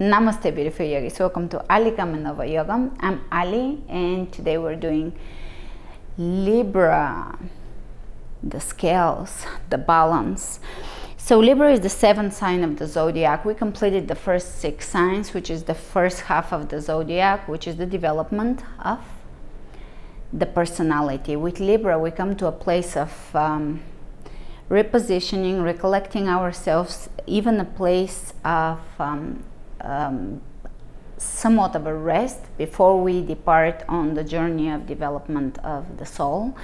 Namaste beautiful yogis, welcome to Ali Kamenova Yoga. I'm Ali and today we're doing Libra, the scales, the balance. So Libra is the seventh sign of the zodiac. We completed the first six signs, which is the first half of the zodiac, which is the development of the personality. With Libra we come to a place of repositioning, recollecting ourselves, even a place of somewhat of a rest before we depart on the journey of development of the soul.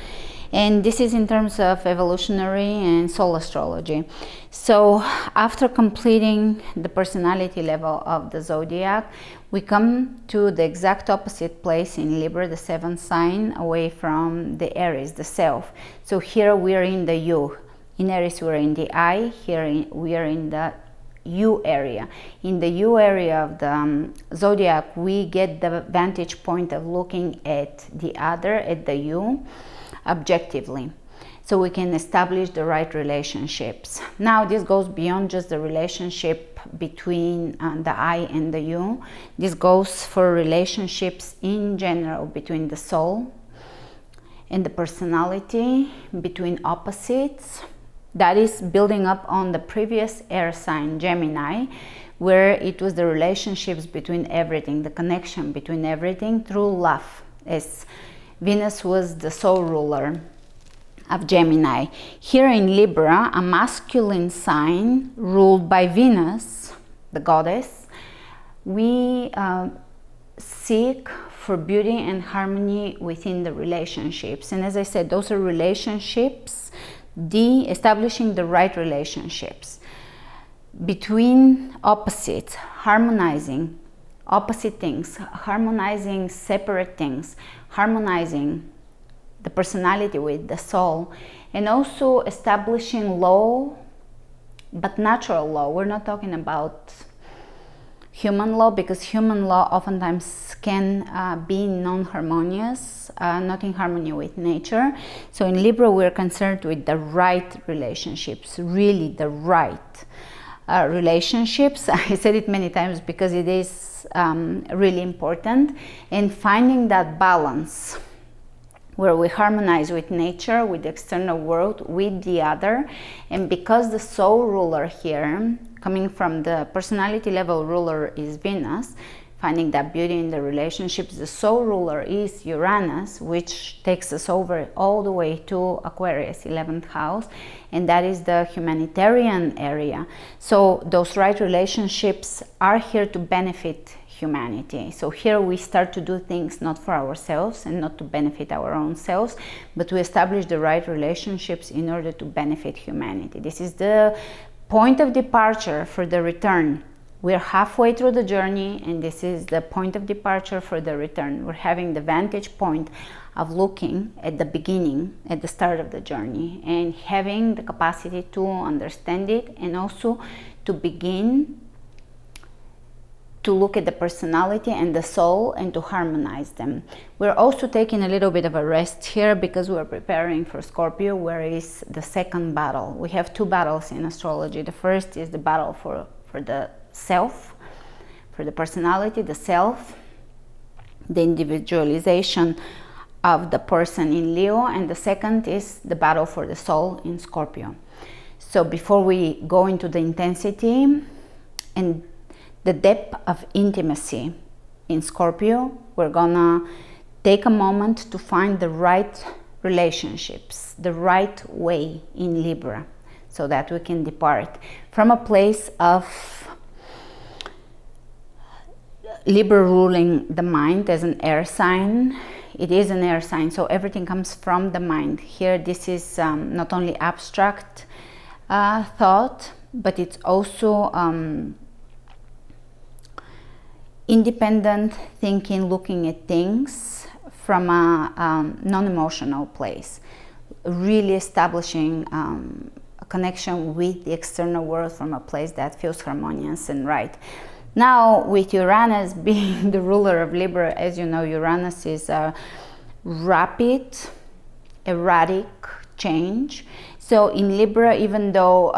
And this is in terms of evolutionary and soul astrology. So after completing the personality level of the zodiac, we come to the exact opposite place in Libra, the seventh sign, away from the Aries, the self. So here we're in the you. In Aries we're in the I, here we're in the U area. In the U area of the zodiac, we get the vantage point of looking at the other, at the you, objectively, so we can establish the right relationships. Now this goes beyond just the relationship between the I and the you. This goes for relationships in general between the soul and the personality, between opposites. That is building up on the previous air sign, Gemini, where it was the relationships between everything, the connection between everything through love, as Venus was the soul ruler of Gemini. Here in Libra, a masculine sign ruled by Venus, the goddess, we seek for beauty and harmony within the relationships. And as I said, those are relationships, establishing the right relationships between opposites, harmonizing opposite things, harmonizing separate things, harmonizing the personality with the soul, and also establishing law, but natural law. We're not talking about human law, because human law oftentimes can be non-harmonious, not in harmony with nature. So in Libra we're concerned with the right relationships, really the right relationships. I said it many times because it is really important, and finding that balance where we harmonize with nature, with the external world, with the other. And because the soul ruler here, coming from the personality level ruler, is Venus, finding that beauty in the relationships, the soul ruler is Uranus, which takes us over all the way to Aquarius, 11th house, and that is the humanitarian area. So those right relationships are here to benefit humanity. So here we start to do things not for ourselves and not to benefit our own selves, but to establish the right relationships in order to benefit humanity. This is the point of departure for the return. We're halfway through the journey, and this is the point of departure for the return. We're having the vantage point of looking at the beginning, at the start of the journey, and having the capacity to understand it, and also to begin to look at the personality and the soul and to harmonize them. We're also taking a little bit of a rest here because we're preparing for Scorpio, where is the second battle. We have two battles in astrology. The first is the battle for the self, for the personality, the self, the individualization of the person in Leo, and the second is the battle for the soul in Scorpio. So before we go into the intensity and the depth of intimacy in Scorpio, we're gonna take a moment to find the right relationships, the right way in Libra, so that we can depart from a place of Libra ruling the mind as an air sign. It is an air sign, so everything comes from the mind. Here this is not only abstract thought, but it's also independent thinking, looking at things from a non-emotional place, really establishing a connection with the external world from a place that feels harmonious and right. Now, with Uranus being the ruler of Libra, as you know, Uranus is a rapid, erratic change. So in Libra, even though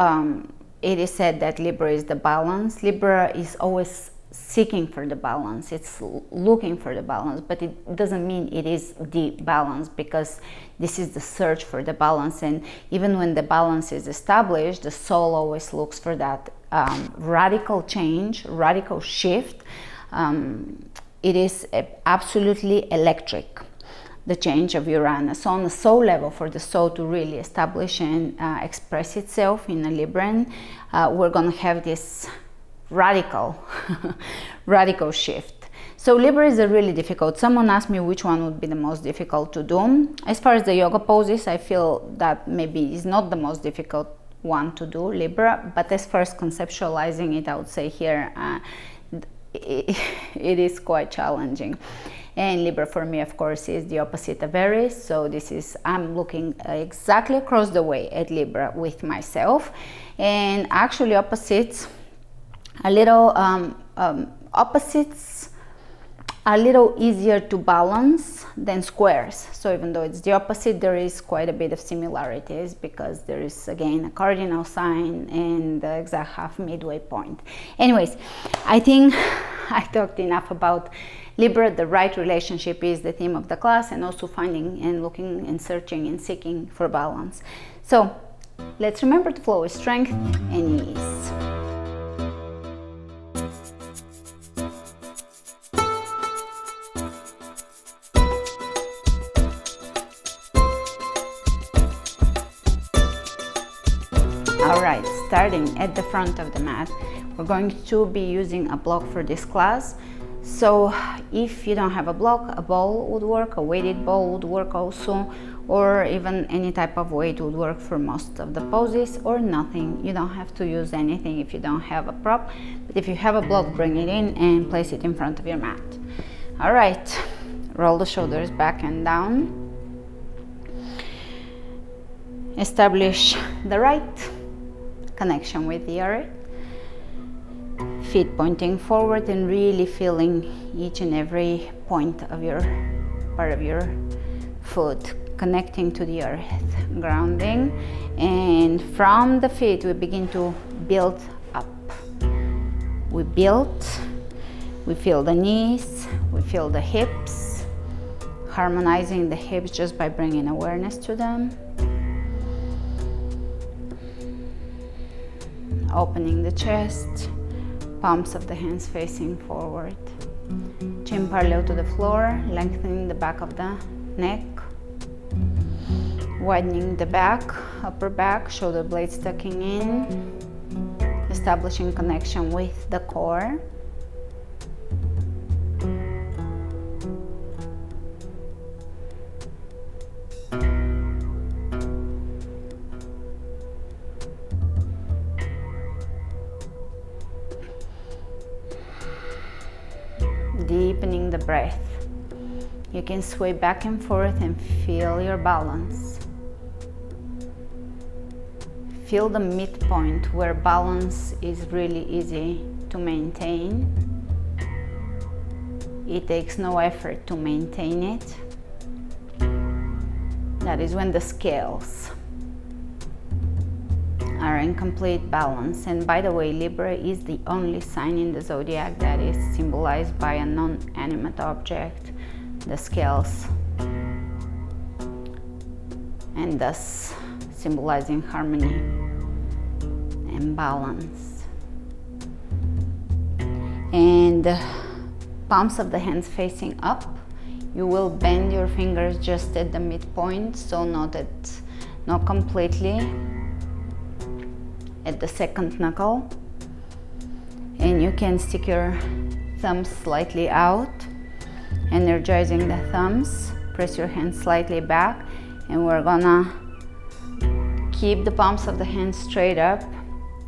it is said that Libra is the balance, Libra is always seeking for the balance, it's looking for the balance, but it doesn't mean it is the balance, because this is the search for the balance. And even when the balance is established, the soul always looks for that radical change, radical shift. It is absolutely electric, the change of Uranus. So on the soul level, for the soul to really establish and express itself in a Libran, we're going to have this radical shift. So Libra is a really difficult. Someone asked me which one would be the most difficult to do. As far as the yoga poses, I feel that maybe is not the most difficult one to do, Libra, but as far as conceptualizing it, I would say here it is quite challenging. And Libra for me, of course, is the opposite of Aries. So this is, I'm looking exactly across the way at Libra with myself, and actually opposites, opposites are a little easier to balance than squares. So even though it's the opposite, there is quite a bit of similarities, because there is again a cardinal sign and the exact half midway point. Anyways, I think I talked enough about Libra. The right relationship is the theme of the class, and also finding and looking and searching and seeking for balance. So let's remember to flow with strength and ease. Alright, starting at the front of the mat, we're going to be using a block for this class. So if you don't have a block, a ball would work, a weighted ball would work also, or even any type of weight would work for most of the poses, or nothing. You don't have to use anything if you don't have a prop, but if you have a block, bring it in and place it in front of your mat. Alright, roll the shoulders back and down. Establish the right connection with the earth, feet pointing forward, and really feeling each and every point of your part of your foot connecting to the earth, grounding. And from the feet we begin to build up. We build, we feel the knees, we feel the hips, harmonizing the hips just by bringing awareness to them. Opening the chest, palms of the hands facing forward, chin parallel to the floor, lengthening the back of the neck, widening the back, upper back, shoulder blades tucking in, establishing connection with the core. Deepening the breath. You can sway back and forth and feel your balance. Feel the midpoint where balance is really easy to maintain. It takes no effort to maintain it. That is when the scales are in complete balance. And by the way, Libra is the only sign in the zodiac that is symbolized by a non-animate object, the scales, and thus symbolizing harmony and balance. And palms of the hands facing up. You will bend your fingers just at the midpoint, so not completely at the second knuckle, and you can stick your thumbs slightly out, energizing the thumbs. Press your hands slightly back, and we're gonna keep the palms of the hands straight up,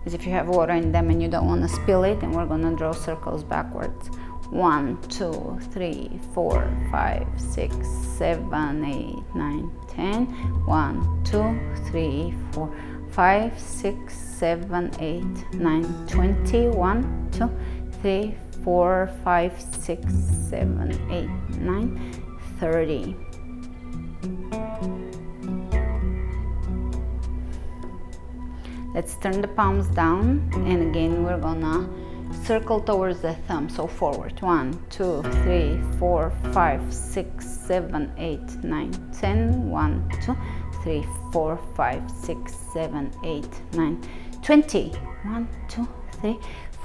as if you have water in them and you don't want to spill it, and we're gonna draw circles backwards. 1 2 3 4 5 6 7 8 9 10 1 2 3 4 5 6 7 8 9 20 1 2 3 4 5 6 7 8 9 30 Let's turn the palms down, and again we're gonna circle towards the thumb, so forward. 1, 2, 3, 4, 5, 6, 7, 8, 9, 10. 1, 2, 3, 4, 5, 6, 7, 8, 9, 20. 1, 2, 3,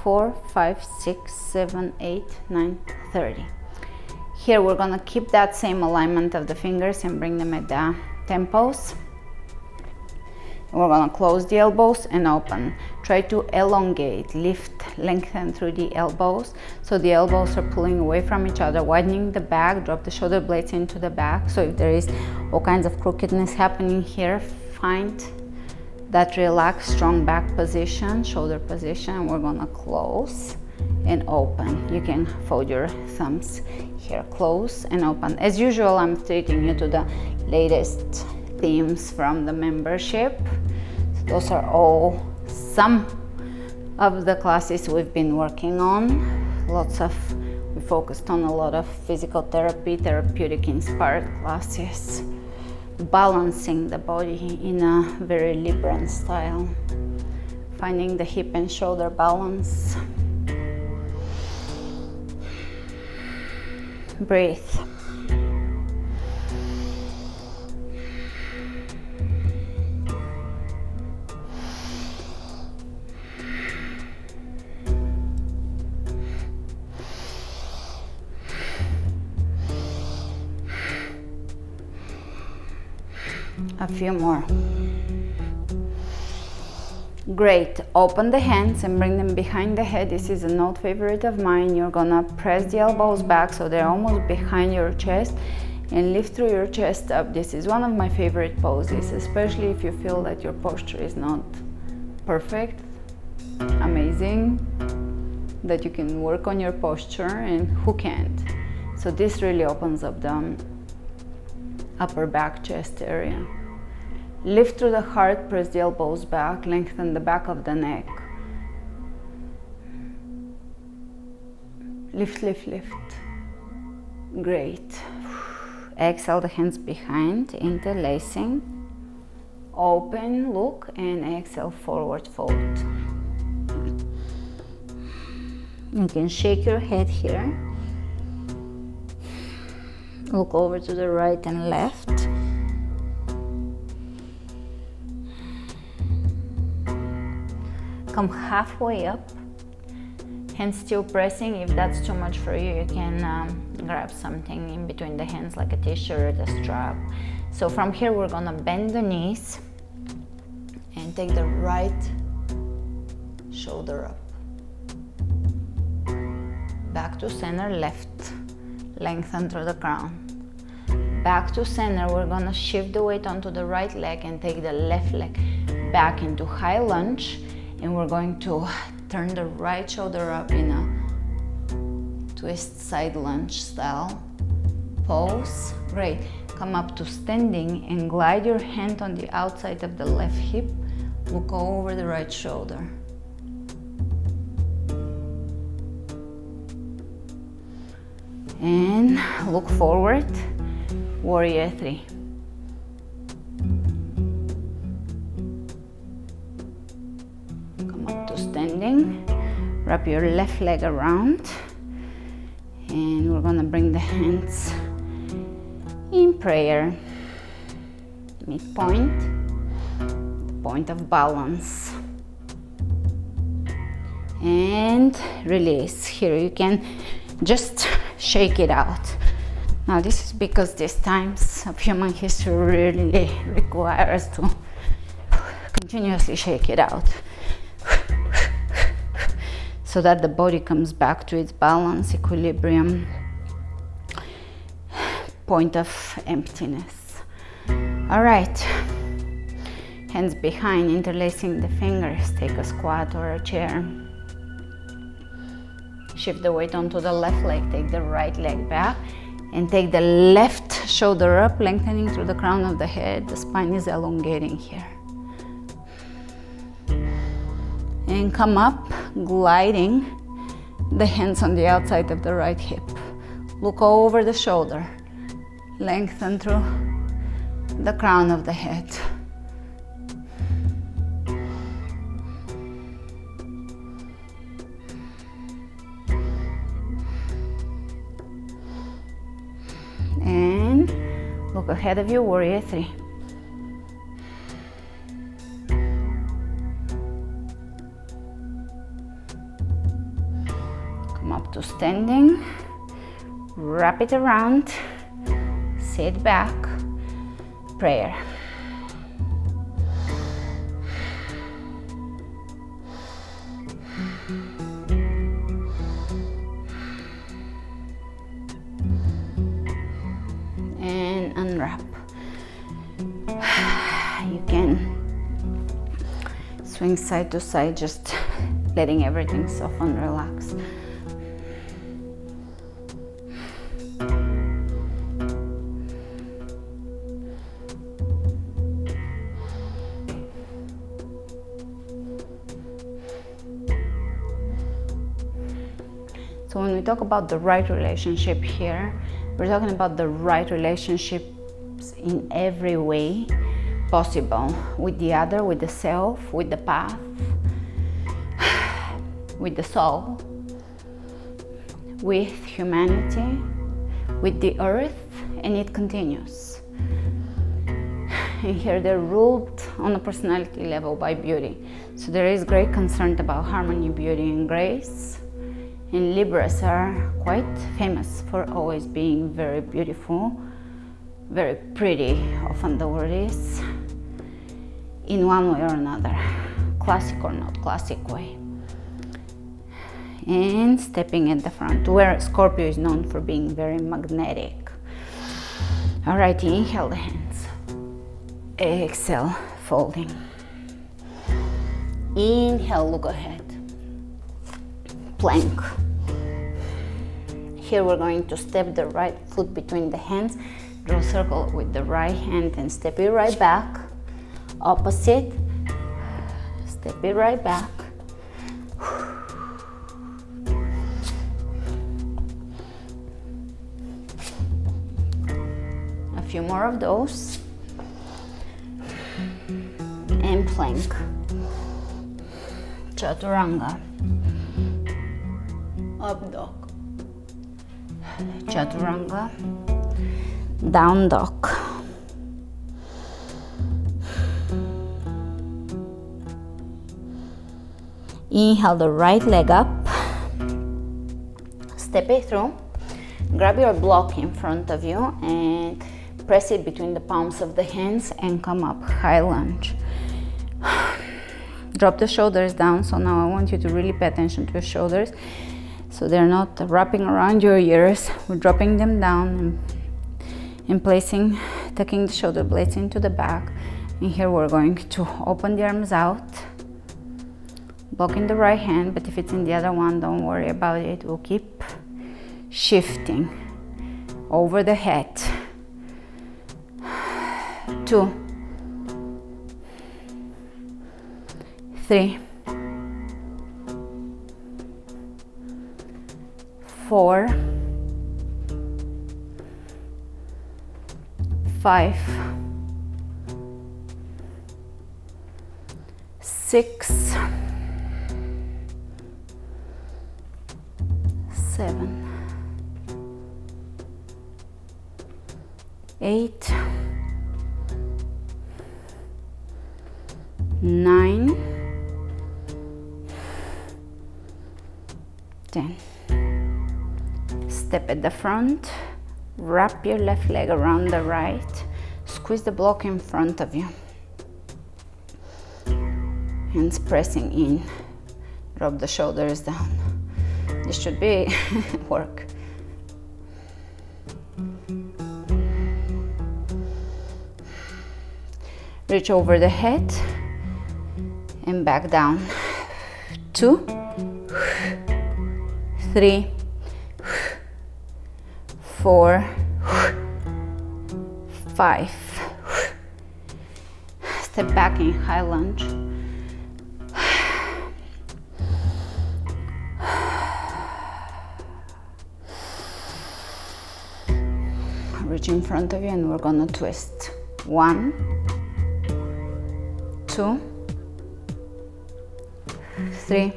4, 5, 6, 7, 8, 9, 30. Here we're gonna keep that same alignment of the fingers and bring them at the temples. We're gonna close the elbows and open. Try to elongate, lift, lengthen through the elbows. So the elbows are pulling away from each other, widening the back, drop the shoulder blades into the back. So if there is all kinds of crookedness happening here, find that relaxed, strong back position, shoulder position. We're gonna close and open. You can fold your thumbs here, close and open. As usual, I'm treating you to the latest themes from the membership. So those are all some of the classes we've been working on. We focused on a lot of physical therapy, therapeutic inspired classes, balancing the body in a very Libran style, finding the hip and shoulder balance. Breathe. A few more. Great. Open the hands and bring them behind the head. This is an old favorite of mine. You're gonna press the elbows back so they're almost behind your chest and lift through your chest up. This is one of my favorite poses, especially if you feel that your posture is not perfect. Amazing that you can work on your posture, and who can't? So this really opens up the upper back chest area. Lift through the heart, press the elbows back, lengthen the back of the neck. Lift, lift, lift. Great. Exhale the hands behind, interlacing. Open, look, and exhale, forward fold. You can shake your head here. Look over to the right and left. Come halfway up, hands still pressing. If that's too much for you, you can grab something in between the hands, like a t-shirt, a strap. So from here we're gonna bend the knees and take the right shoulder up. Back to center, left, lengthen through the crown. Back to center, we're gonna shift the weight onto the right leg and take the left leg back into high lunge. And we're going to turn the right shoulder up in a twist side lunge style pose. Great. Come up to standing and glide your hand on the outside of the left hip. Look over the right shoulder. And look forward. Warrior three. Wrap your left leg around, and we're gonna bring the hands in prayer, midpoint, point of balance, and release. Here you can just shake it out. Now this is because these times of human history really require us to continuously shake it out, so that the body comes back to its balance, equilibrium, point of emptiness. All right, hands behind, interlacing the fingers. Take a squat or a chair. Shift the weight onto the left leg, take the right leg back, and take the left shoulder up, lengthening through the crown of the head. The spine is elongating here. And come up, gliding the hands on the outside of the right hip. Look over the shoulder, lengthen through the crown of the head. dog ahead of you, Warrior Three. Come up to standing, wrap it around, sit back, prayer. Unwrap. You can swing side to side, just letting everything soften and relax. So when we talk about the right relationship here, we're talking about the right relationships in every way possible, with the other, with the self, with the path, with the soul, with humanity, with the earth, and it continues. And here they're ruled on a personality level by beauty. So there is great concern about harmony, beauty, and grace. And Libras are quite famous for always being very beautiful, very pretty, often the word is, in one way or another, classic or not classic way. And stepping at the front, where Scorpio is known for being very magnetic. All right, inhale the hands, exhale, folding. Inhale, look ahead. Plank. Here we're going to step the right foot between the hands, draw a circle with the right hand and step it right back. Opposite, step it right back. A few more of those. And plank. Chaturanga. Up dog, Chaturanga, down dog. Inhale the right leg up, step it through, grab your block in front of you and press it between the palms of the hands and come up, high lunge. Drop the shoulders down, so now I want you to really pay attention to your shoulders. So they're not wrapping around your ears. We're dropping them down and placing, tucking the shoulder blades into the back. And here we're going to open the arms out, blocking the right hand, but if it's in the other one, don't worry about it. We'll keep shifting over the head. 3, 4, 5, 6, 7, 8, 9, 10. Step at the front, wrap your left leg around the right, squeeze the block in front of you, hands pressing in, drop the shoulders down. This should be work. Reach over the head and back down. 2, 3, 4, 5. Step back in high lunge. Reach in front of you and we're gonna twist. 1, 2, 3,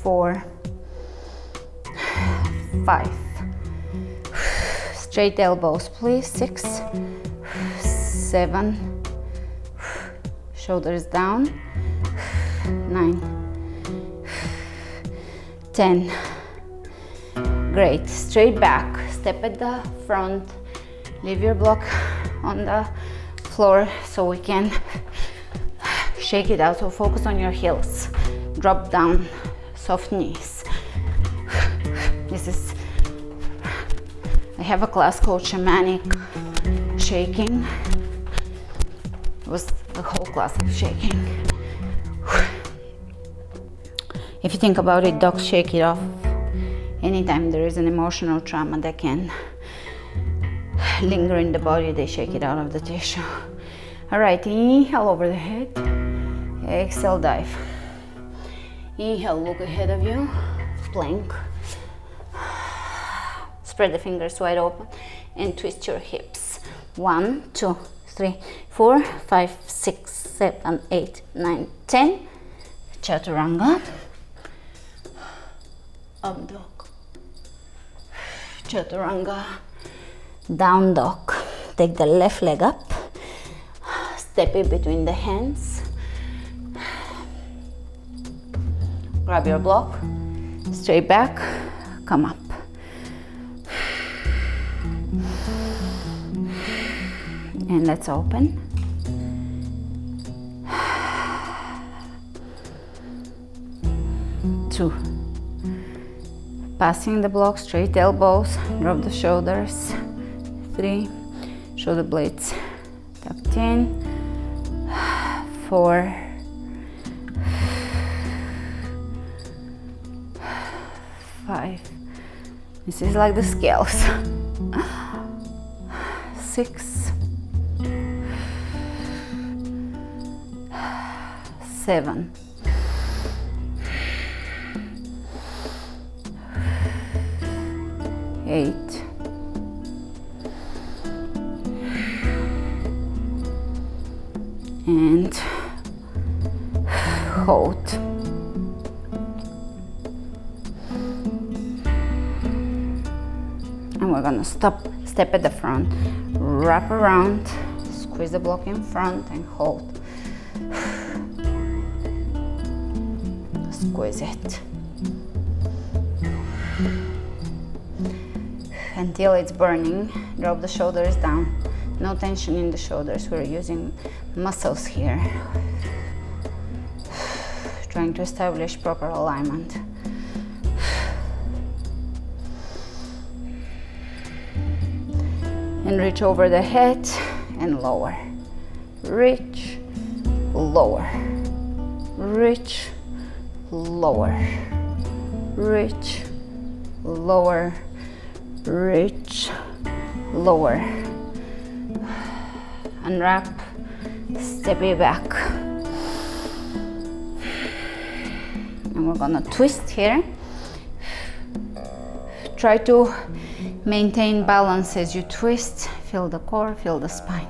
4, 5. Straight elbows, please. 6, 7, shoulders down, 9, 10. Great, straight back, step at the front, leave your block on the floor so we can shake it out. So focus on your heels, drop down, soft knees. This is, I have a class called shamanic shaking. It was the whole class of shaking. If you think about it, dogs shake it off anytime there is an emotional trauma that can linger in the body. They shake it out of the tissue. All right, inhale over the head, exhale, dive. Inhale, look ahead of you, plank. Spread the fingers wide open and twist your hips. 1, 2, 3, 4, 5, 6, 7, 8, 9, 10. Chaturanga. Up dog. Chaturanga. Down dog. Take the left leg up. Step it between the hands. Grab your block. Straight back. Come up. And let's open. Two. Passing the block, straight elbows, drop the shoulders. 3, shoulder blades tucked in. 4, 5. This is like the scales. 6, 7. 8 and hold. And we're gonna stop, step at the front, wrap around, squeeze the block in front and hold. Squeeze it until it's burning. Drop the shoulders down. No tension in the shoulders. We're using muscles here. Trying to establish proper alignment. And reach over the head and lower. Reach, lower. Reach, lower. Reach, lower. Reach, lower, unwrap, step it back. And we're gonna twist here. Try to maintain balance as you twist. Feel the core, feel the spine.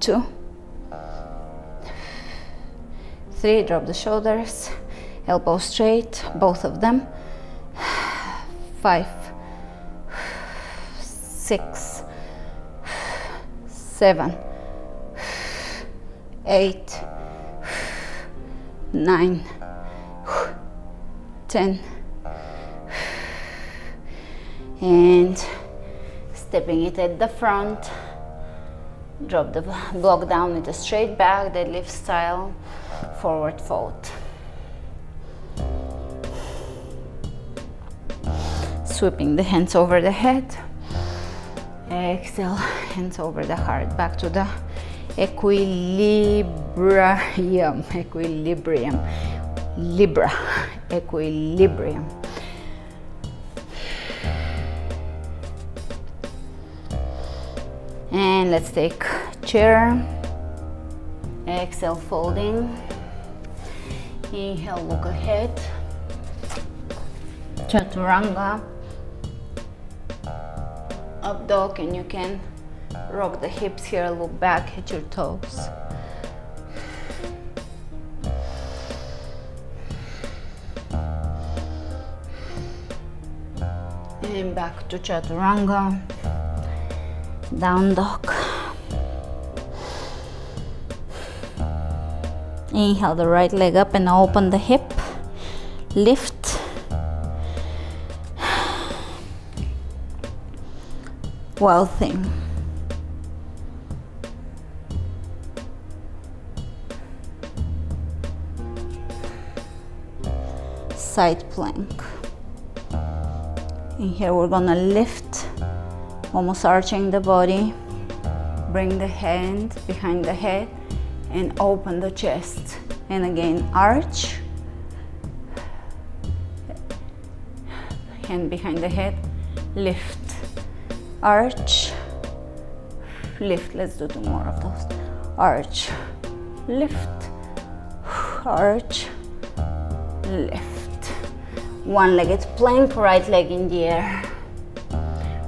2, 3, drop the shoulders, elbows straight, both of them. 5, 6, 7, 8, 9, 10. And stepping it at the front, drop the block down with a straight back, deadlift style, forward fold. Sweeping the hands over the head. Exhale, hands over the heart, back to the equilibrium, equilibrium. And let's take chair. Exhale, folding. Inhale, look ahead. Chaturanga. Up dog, and you can rock the hips here, look back at your toes. And back to Chaturanga. down dog. Inhale the right leg up and open the hip, lift, wild thing. Side plank. And here we're gonna lift, almost arching the body, bring the hand behind the head and open the chest, and again arch, hand behind the head, lift, arch, lift. Let's do two more of those. Arch, lift, arch, lift. One-legged plank, right leg in the air,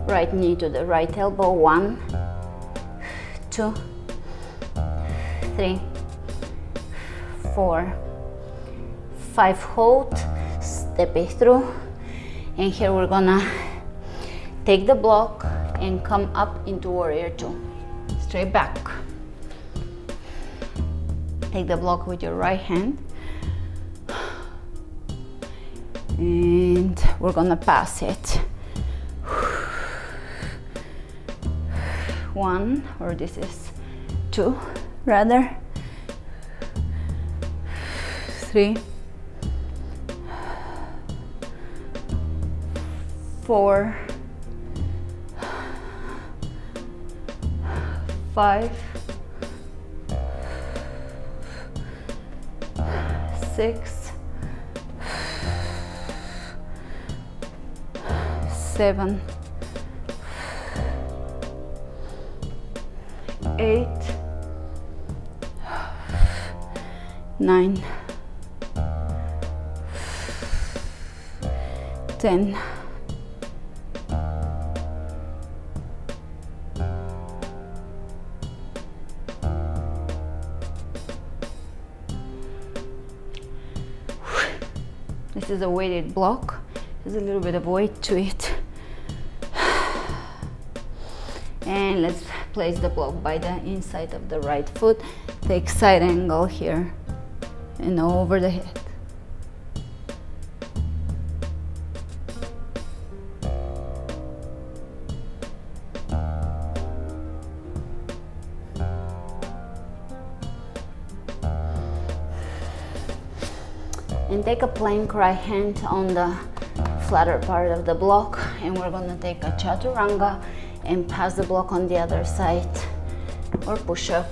right knee to the right elbow. 1, 2, 3, 4, 5, hold, step it through. And here we're gonna take the block and come up into Warrior 2, straight back. Take the block with your right hand, and we're gonna pass it. 1, or this is 2 rather, 4, 5, 6, 7, 8, 9, 10. This is a weighted block. There's a little bit of weight to it. And let's place the block by the inside of the right foot. Take side angle here and over the head. And take a plank, right hand on the flatter part of the block, and we're gonna take a chaturanga and pass the block on the other side, or push up,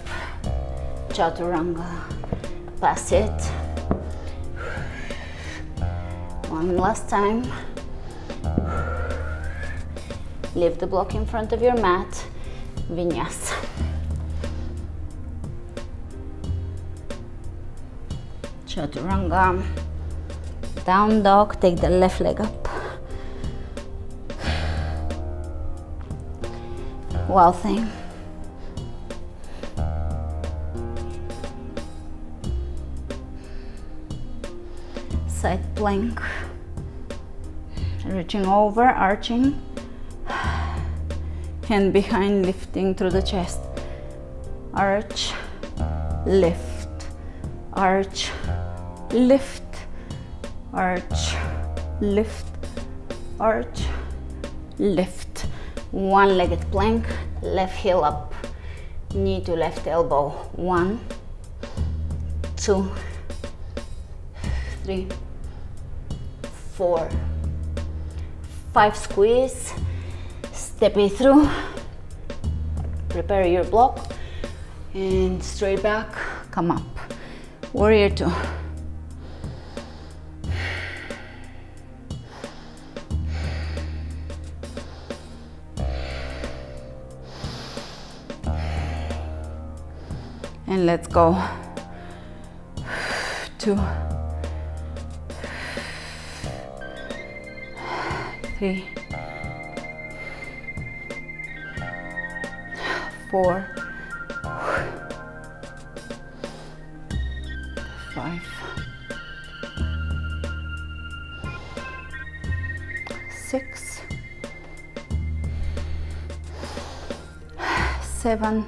chaturanga, pass it. One last time. Leave the block in front of your mat, Vinyasa. Chaturanga, down dog. Take the left leg up. Wild thing. Side plank. Reaching over, arching. Hand behind, lifting through the chest. Arch, lift, arch, lift, arch, lift, arch, lift. One-legged plank, left heel up, knee to left elbow. 1, 2, 3, 4, 5, squeeze, step it through, prepare your block, and straight back, come up. Warrior 2. And let's go. 2, 3, 4, 5, 6, 7,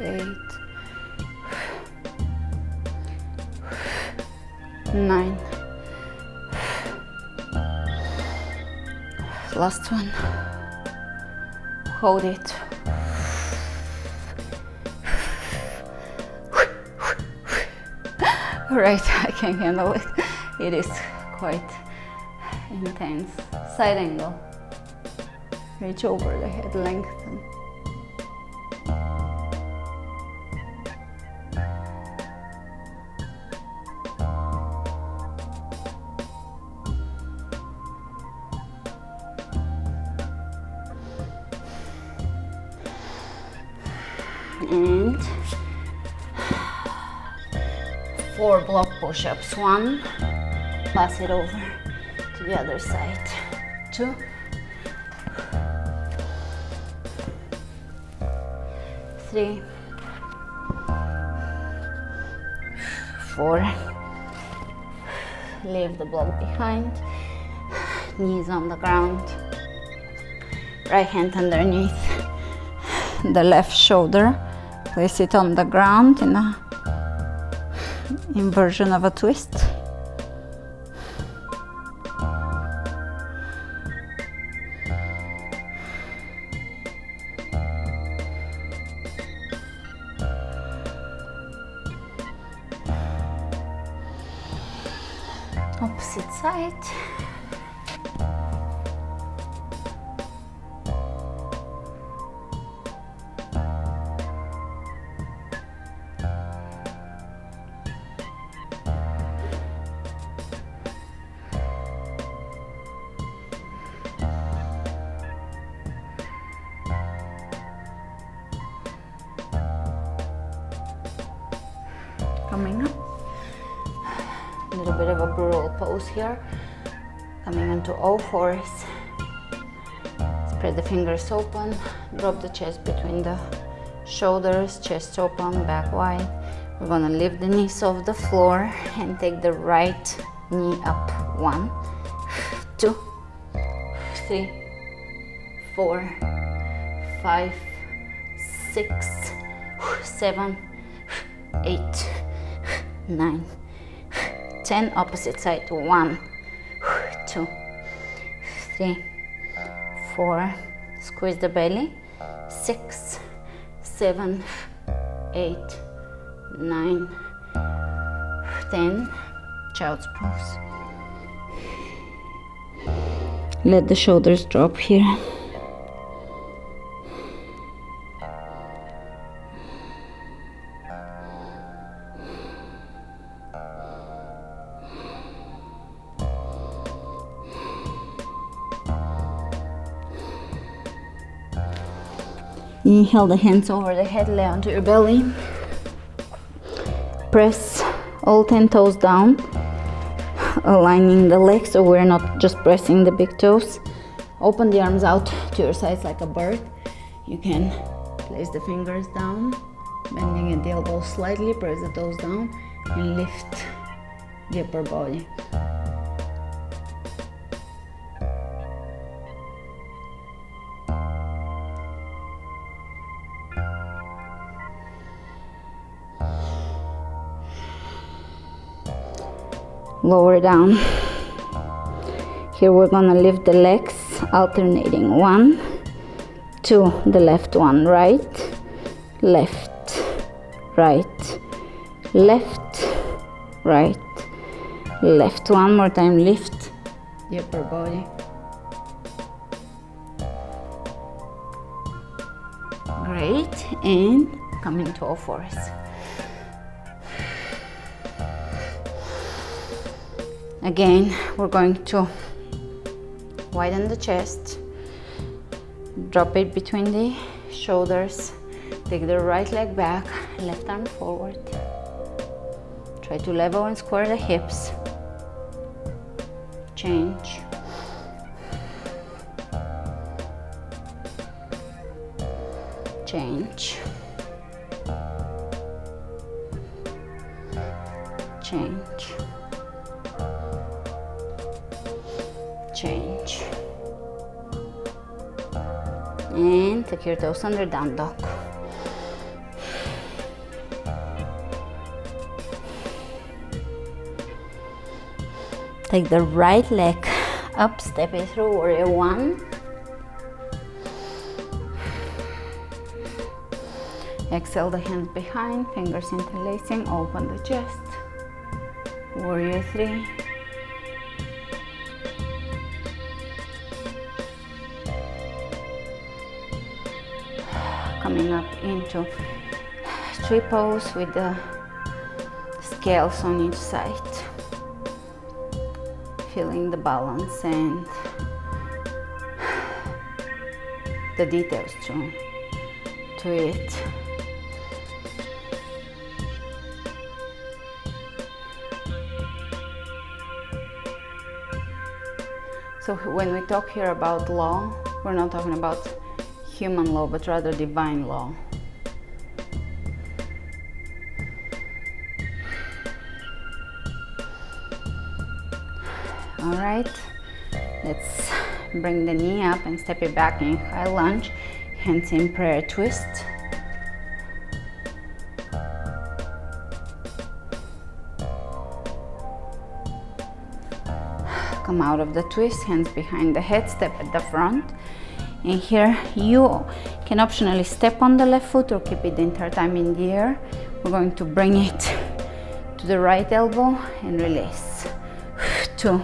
8, 9, last one, hold it. All right, I can handle it. It is quite intense. Side angle, reach over the head, lengthen. And 4 block push-ups. 1, pass it over to the other side. 2, 3, 4. Leave the block behind. Knees on the ground. Right hand underneath the left shoulder. Place it on the ground in a inversion of a twist. Opposite side. Here, coming into all fours, spread the fingers open, drop the chest between the shoulders, chest open, back wide. We're gonna lift the knees off the floor and take the right knee up. 1, 2, 3, 4, 5, 6, 7, 8, 9. 10, opposite side, 1, 2, 3, 4, squeeze the belly, 6, 7, 8, 9, 10, child's pose. Let the shoulders drop here. Inhale the hands over the head, lay onto your belly. Press all 10 toes down, aligning the legs so we're not just pressing the big toes. Open the arms out to your sides like a bird. You can place the fingers down, bending at the elbows slightly, press the toes down and lift the upper body. Lower down. Here we're gonna lift the legs, alternating 1, 2, the left one, right, left, right, left. One more time, lift the upper body. Great, and coming to all fours. Again, we're going to widen the chest, drop it between the shoulders, take the right leg back, left arm forward. Try to level and square the hips. Change. Change. Change. Change. and tuck your toes under down dog. Take the right leg up, step it through warrior one. Exhale the hands behind, fingers interlacing, open the chest. Warrior three. Coming up into tree pose with the scales on each side. Feeling the balance and the details to it. So when we talk here about law, we're not talking about human law, but rather divine law. All right, let's bring the knee up and step it back in high lunge, hands in prayer twist. Come out of the twist, hands behind the head, step at the front. And here you can optionally step on the left foot or keep it the entire time in the air. We're going to bring it to the right elbow and release. 2,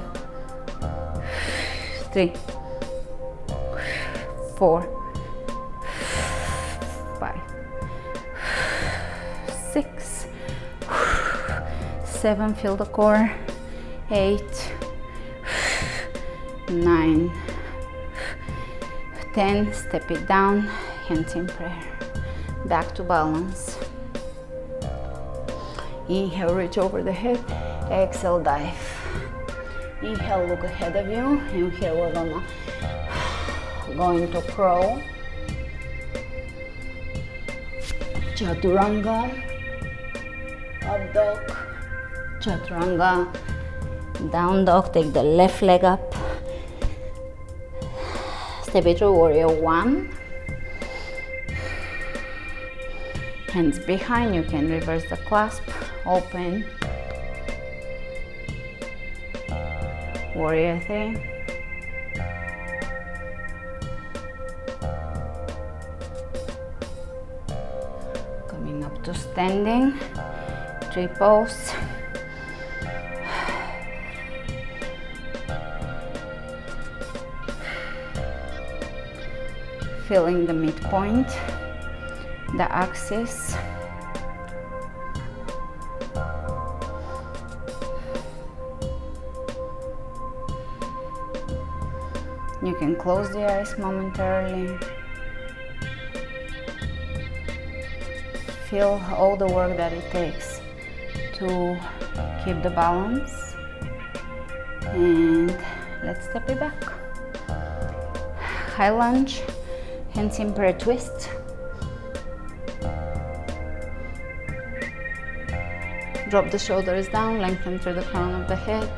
3, 4, 5, 6, 7, feel the core, 8, 9, 10, step it down, hands in prayer, back to balance. Inhale, reach over the head, exhale, dive. Inhale, look ahead of you, and here we're gonna go into crow, chaturanga, up dog, chaturanga, down dog. Take the left leg up, step it through warrior one, hands behind, you can reverse the clasp, open. Warrior three. Coming up to standing. Tree pose. Feeling the midpoint, the axis. You can close the eyes momentarily. Feel all the work that it takes to keep the balance. And let's step it back. High lunge, hands in prayer twist. Drop the shoulders down, lengthen through the crown of the head.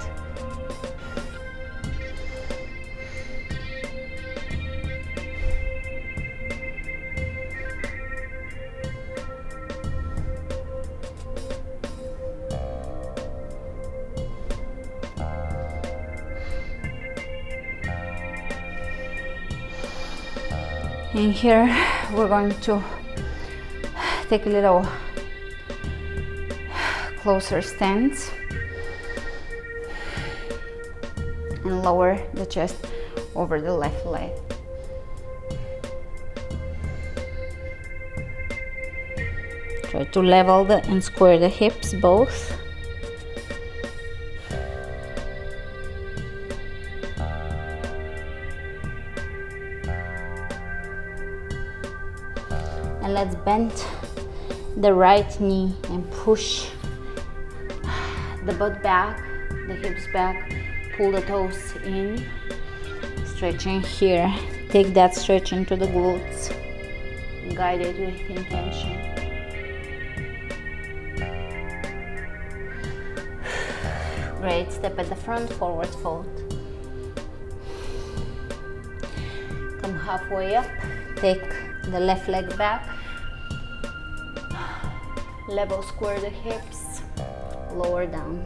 And here we're going to take a little closer stance and lower the chest over the left leg. Try to level and square the hips both. Let's bend the right knee and push the butt back, the hips back, pull the toes in, stretching here. Take that stretch into the glutes, guide it with intention. Great, step at the front, forward fold. Come halfway up take the left leg back, level square the hips, lower down.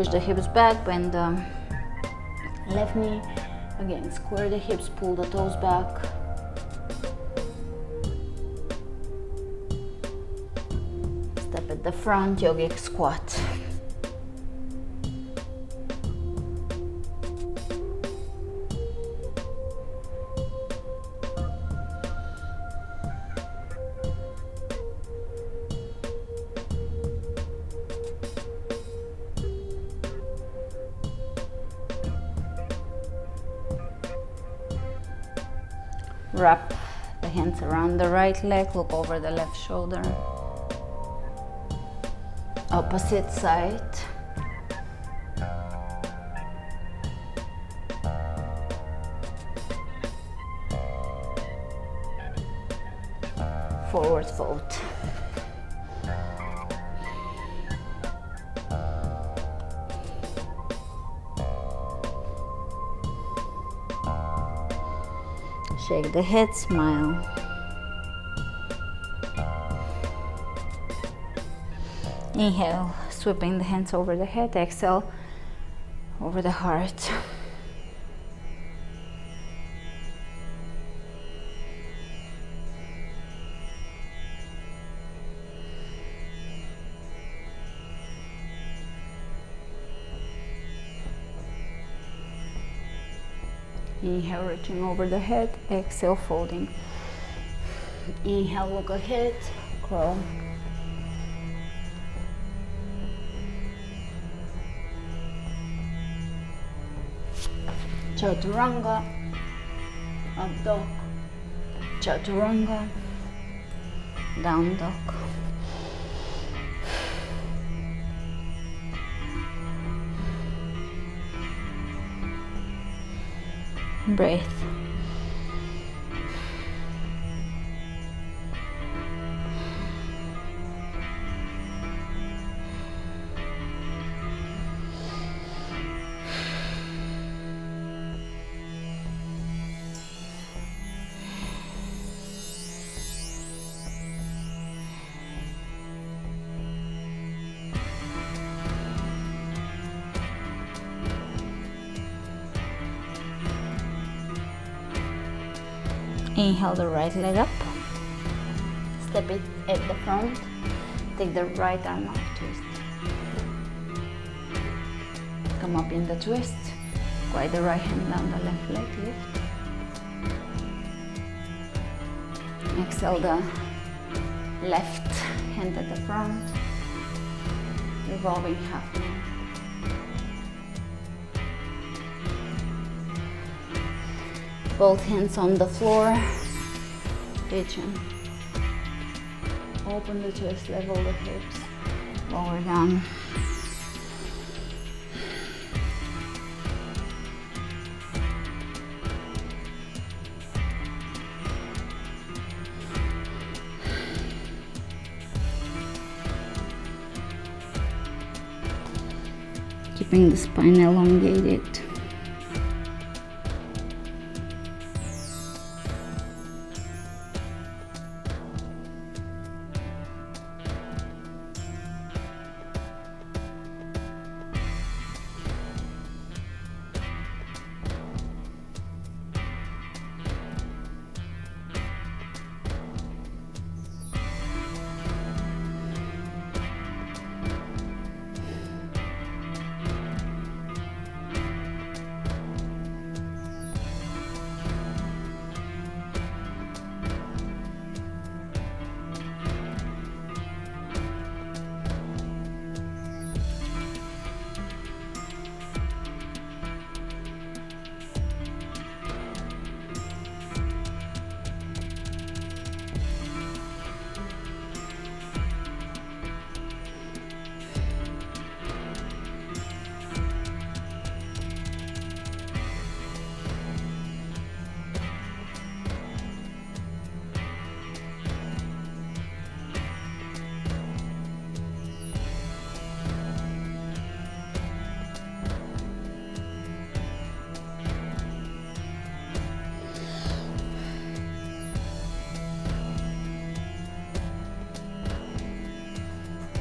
Push the hips back, bend the left knee, again square the hips, pull the toes back. Step at the front, yogic squat. Wrap the hands around the right leg, look over the left shoulder. Opposite side. Forward fold. Shake the head, smile. Inhale, sweeping the hands over the head. Exhale, over the heart. Inhale, reaching over the head, exhale, folding. Inhale, look ahead, crow. Chaturanga, up dog. Chaturanga, down dog. Breathe. Inhale the right leg up, step it at the front, take the right arm up, twist. Come up in the twist, slide the right hand down the left leg, lift. Exhale the left hand at the front, revolving half moon. Both hands on the floor, pigeon. Open the chest, level the hips, lower down. Keeping the spine elongated.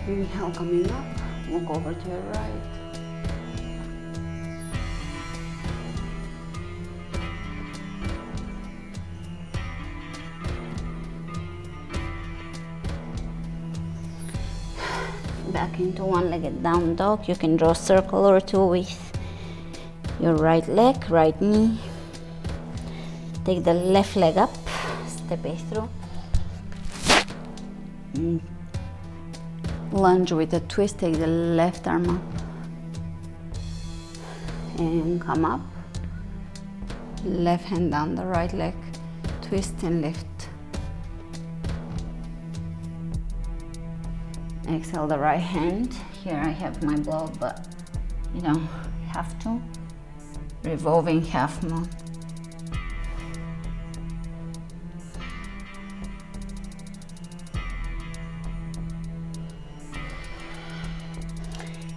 Inhale, coming up, walk over to your right. Back into one-legged down dog. You can draw a circle or two with your right leg, right knee. Take the left leg up, step it through. And lunge with a twist, take the left arm up. And come up. Left hand down the right leg, twist and lift. Exhale the right hand. Here I have my block, but you don't have to. Revolving half moon.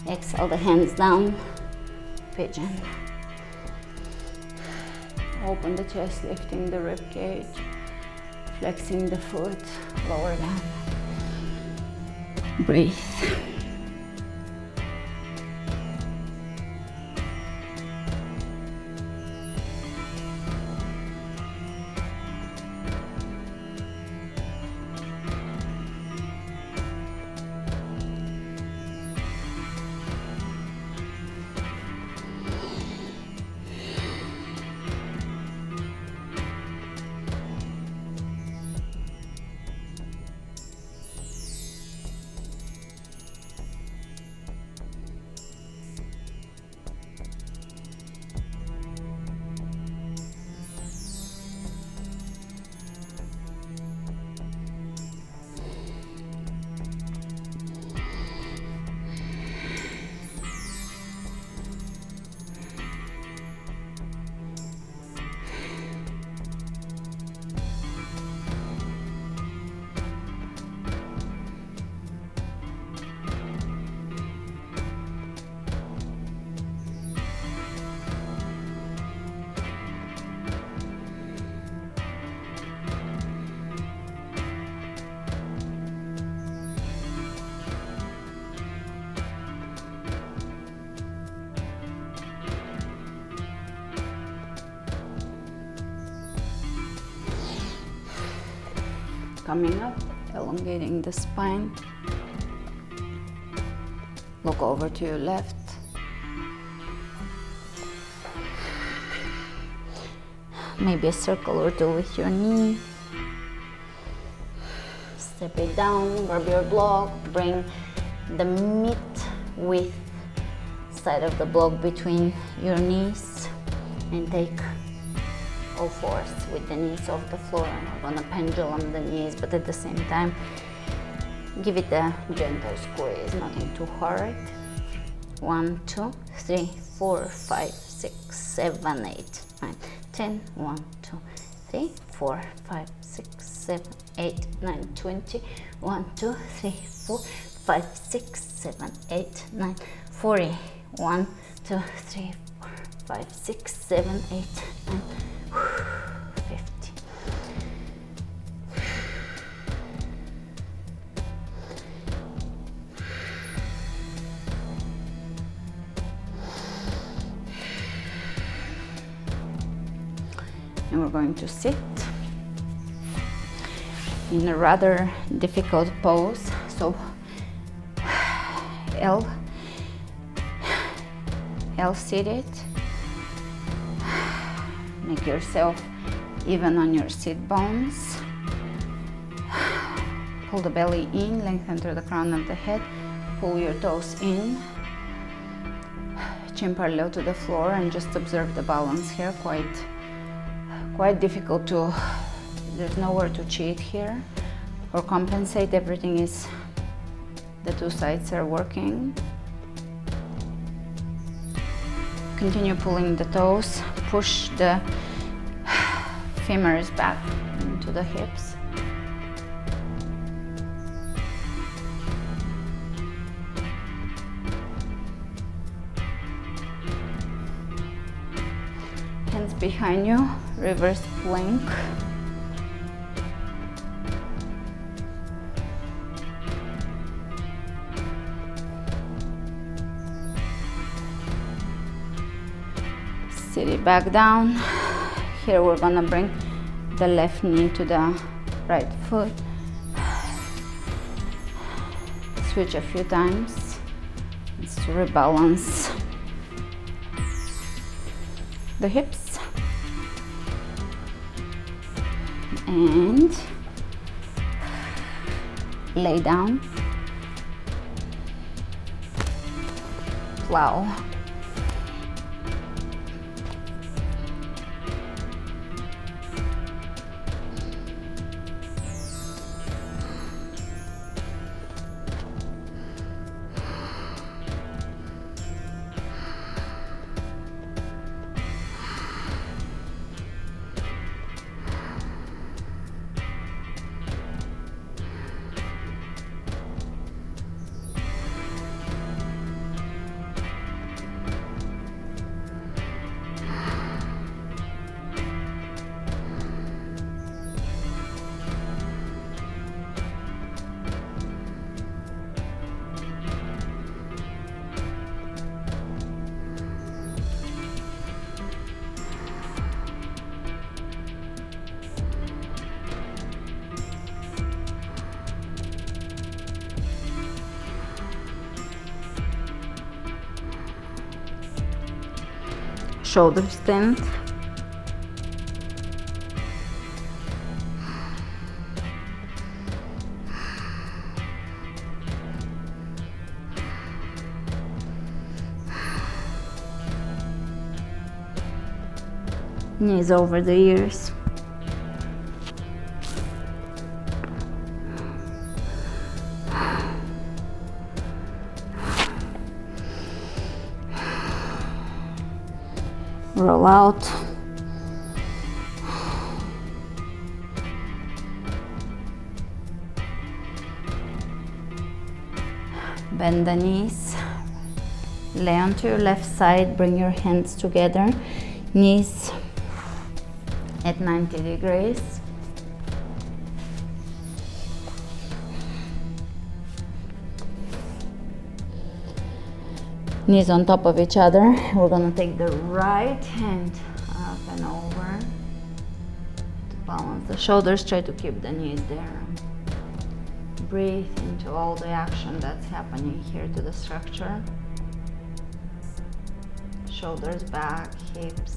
Exhale the hands down. Pigeon. Open the chest, lifting the rib cage, flexing the foot, lower down. Breathe. Coming up, elongating the spine. Look over to your left. Maybe a circle or two with your knee. Step it down, grab your block, bring the mid-width side of the block between your knees and take force with the knees off the floor. I'm not gonna pendulum the knees, but at the same time give it a gentle squeeze, nothing too hard. 1, 2, 3, 4, 5, 6, 7, 8, 9, 10. 1, 2, 3, 4, 5, 6, 7, 8, 9, 20. 1, 2, 3, 4, 5, 6, 7, 8, 9, 40. 1, 2, 3, 4, 5, 6, 7, 8, 9. 50. And we're going to sit in a rather difficult pose. So L seated. Make yourself even on your sit bones. Pull the belly in, lengthen through the crown of the head. Pull your toes in, chin parallel to the floor, and just observe the balance here. Quite difficult to, there's nowhere to cheat here or compensate. Everything is, the two sides are working. Continue pulling the toes, push the femurs back into the hips. Hands behind you, reverse plank. sit it back down. Here we're gonna bring the left knee to the right foot. Switch a few times. It's to rebalance the hips. And lay down. Plow. Shoulder stand. Knees over the ears. Roll out. Bend the knees. Lay onto your left side. Bring your hands together. Knees at 90 degrees. Knees on top of each other. We're gonna take the right hand up and over to balance the shoulders. Try to keep the knees there. Breathe into all the action that's happening here to the structure. Shoulders back, hips.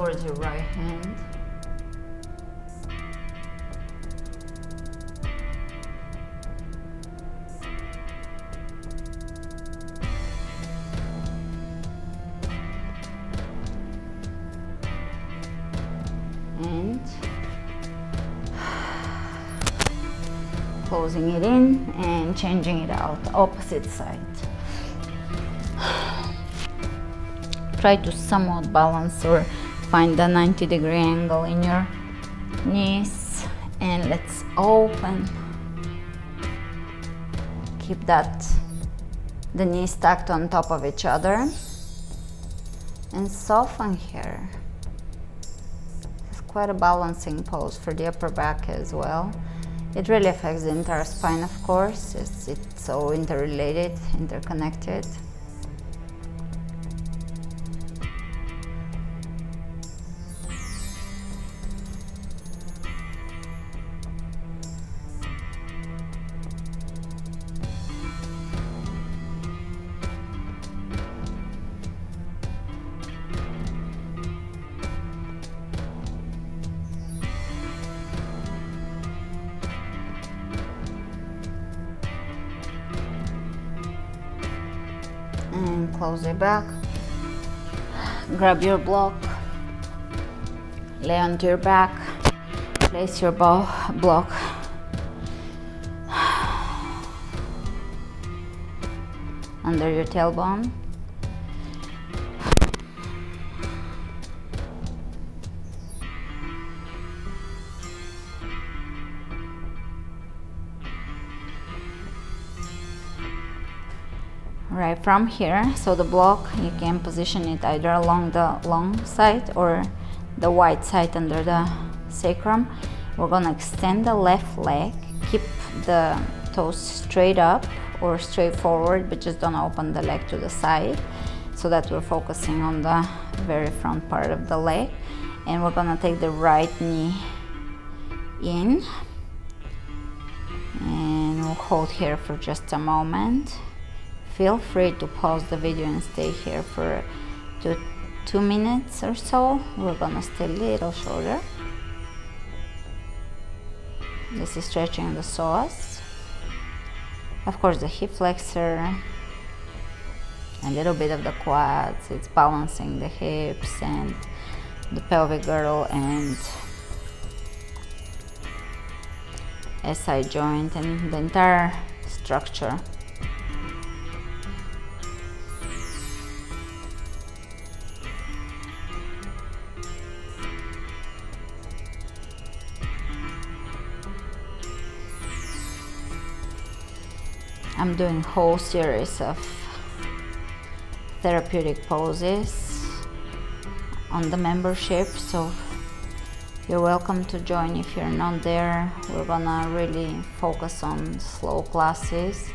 Towards your right hand. And closing it in and changing it out, opposite side. Try to somewhat balance or find the 90-degree angle in your knees, and let's open. Keep the knees stacked on top of each other, and soften here. It's quite a balancing pose for the upper back as well. It really affects the entire spine, of course. It's so interrelated, interconnected. And close it back. Grab your block. Lay onto your back. Place your block. Under your tailbone. Right from here, so the block, you can position it either along the long side or the white side under the sacrum. We're gonna extend the left leg, keep the toes straight up or straight forward, but just don't open the leg to the side, so that we're focusing on the very front part of the leg. And we're gonna take the right knee in, and we'll hold here for just a moment. Feel free to pause the video and stay here for 2 minutes or so. We're gonna stay a little shorter. This is stretching the psoas, of course the hip flexor, a little bit of the quads. It's balancing the hips and the pelvic girdle and SI joint and the entire structure. I'm doing whole series of therapeutic poses on the membership, so you're welcome to join if you're not there. We're gonna really focus on slow classes.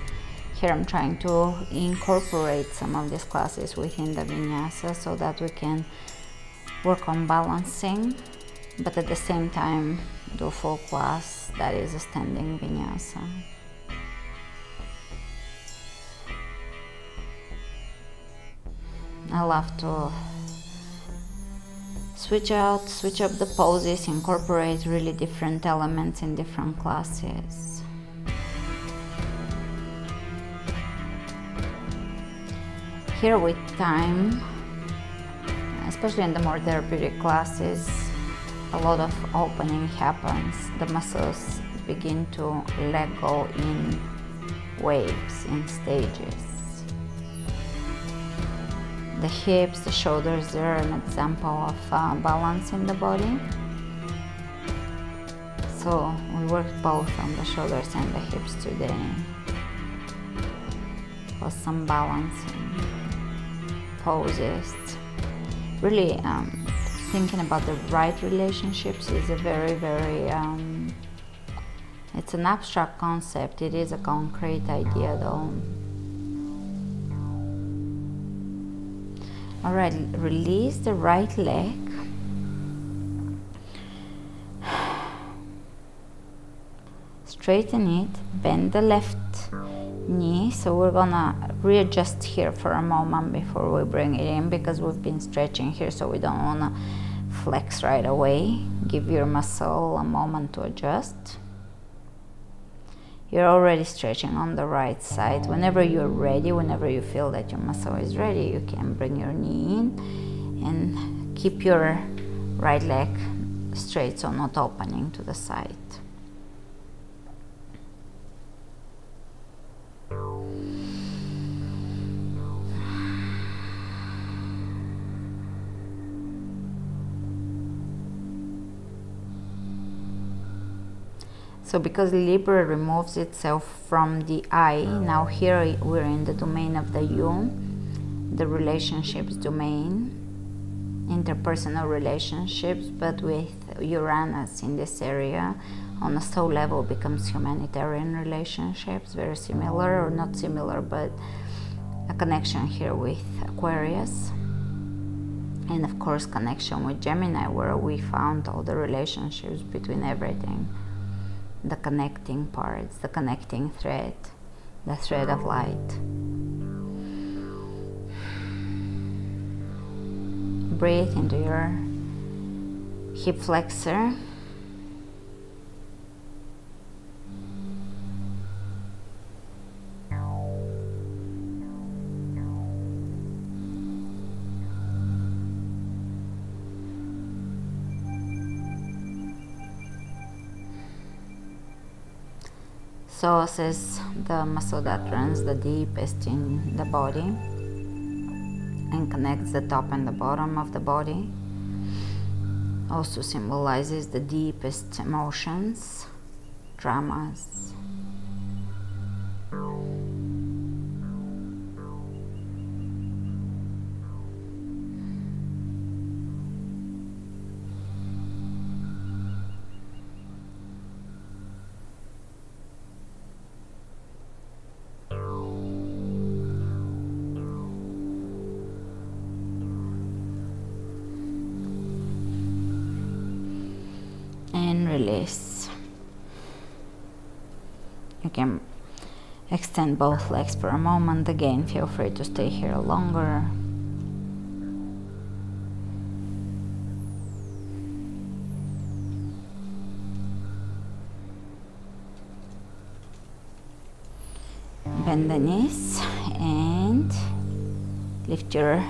Here I'm trying to incorporate some of these classes within the vinyasa so that we can work on balancing, but at the same time do full class that is a standing vinyasa. I love to switch up the poses, incorporate really different elements in different classes. Here with time, especially in the more therapeutic classes, a lot of opening happens. The muscles begin to let go in waves, in stages. The hips, the shoulders, they're an example of balance in the body. So we work both on the shoulders and the hips today for some balancing poses. Really thinking about the right relationships is a very, very, it's an abstract concept. It is a concrete idea though. All right, release the right leg. Straighten it, bend the left knee. So we're gonna readjust here for a moment before we bring it in, because we've been stretching here, so we don't wanna flex right away. Give your muscle a moment to adjust. You're already stretching on the right side. Whenever you're ready, whenever you feel that your muscle is ready, you can bring your knee in and keep your right leg straight, so not opening to the side. So because Libra removes itself from the I, now here we're in the domain of the you, the relationships domain, interpersonal relationships, but with Uranus in this area, on a soul level becomes humanitarian relationships, very similar, or not similar, but a connection here with Aquarius. And of course connection with Gemini, where we found all the relationships between everything. The connecting parts, the connecting thread, the thread of light. Breathe into your hip flexor. Psoas is the muscle that runs the deepest in the body and connects the top and the bottom of the body. Also symbolizes the deepest emotions, dramas. and release. You can extend both legs for a moment. Again, feel free to stay here longer. Bend the knees and lift your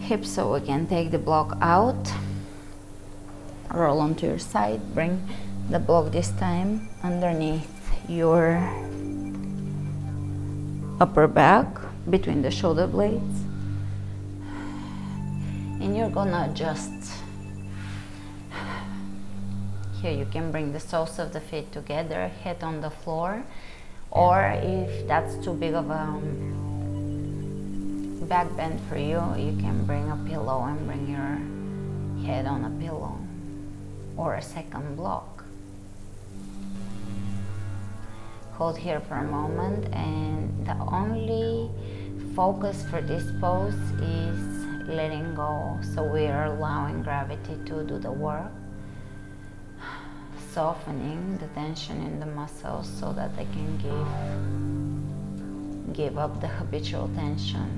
hips so we can take the block out. Roll onto your side, bring the block this time underneath your upper back between the shoulder blades, and you're gonna adjust. Here you can bring the soles of the feet together, head on the floor, or if that's too big of a back bend for you, you can bring a pillow and bring your head on a pillow or a second block. Hold here for a moment, and the only focus for this pose is letting go, so we are allowing gravity to do the work, softening the tension in the muscles so that they can give up the habitual tension,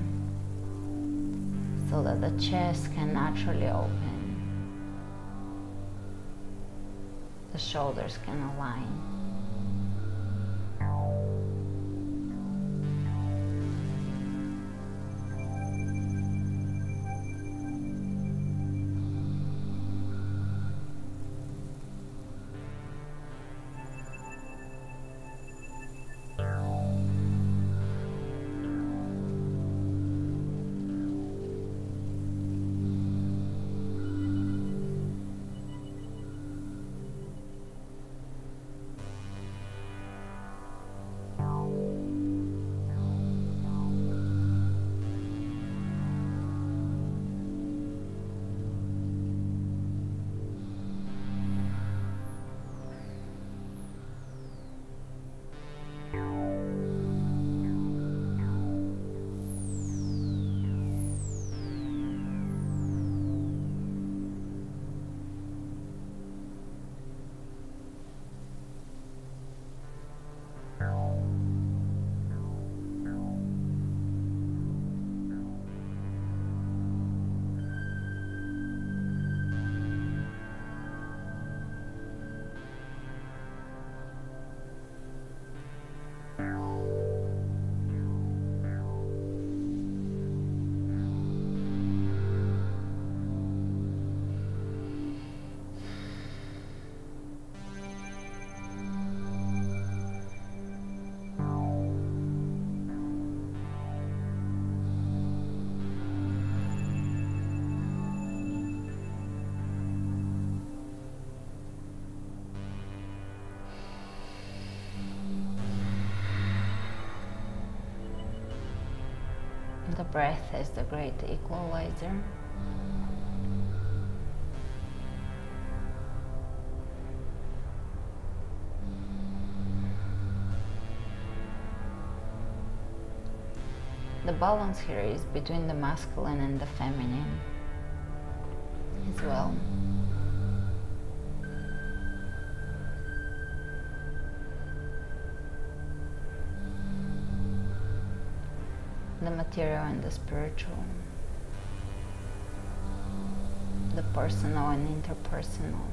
so that the chest can naturally open, the shoulders can align. The breath is the great equalizer. The balance here is between the masculine and the feminine as well. The material and the spiritual, the personal and interpersonal,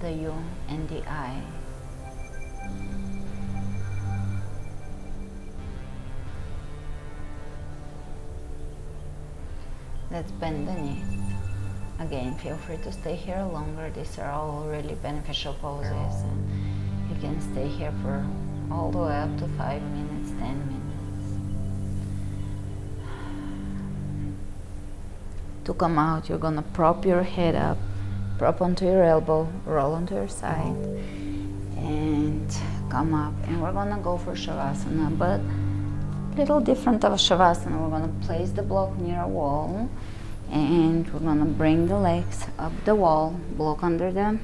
the you and the I. Let's bend the knees. Again, feel free to stay here longer. These are all really beneficial poses, and you can stay here for all the way up to 5 minutes, 10 minutes. To come out, you're gonna prop your head up, prop onto your elbow, roll onto your side, and come up. And we're gonna go for Shavasana, but a little different of a Shavasana. We're gonna place the block near a wall, and we're gonna bring the legs up the wall, block under the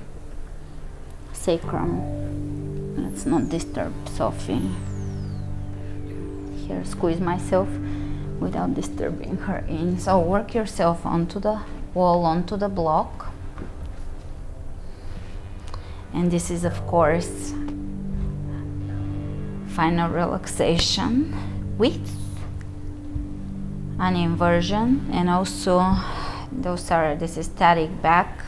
sacrum. Let's not disturb Sophie. Here, squeeze myself without disturbing her in. So work yourself onto the wall, onto the block. And this is, of course, final relaxation with an inversion, and also this is static back,